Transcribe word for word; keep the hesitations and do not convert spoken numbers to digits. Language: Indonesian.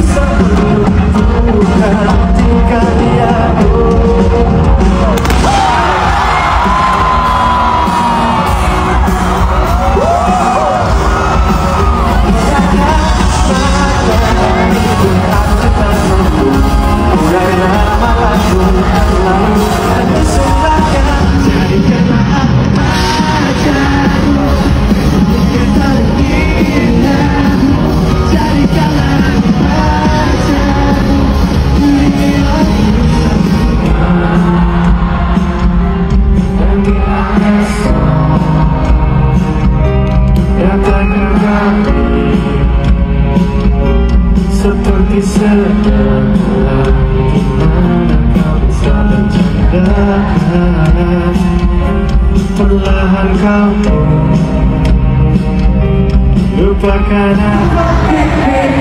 Seperti sekarang, dimana kau bisa bercanda. Perlahan kau lupakan aku.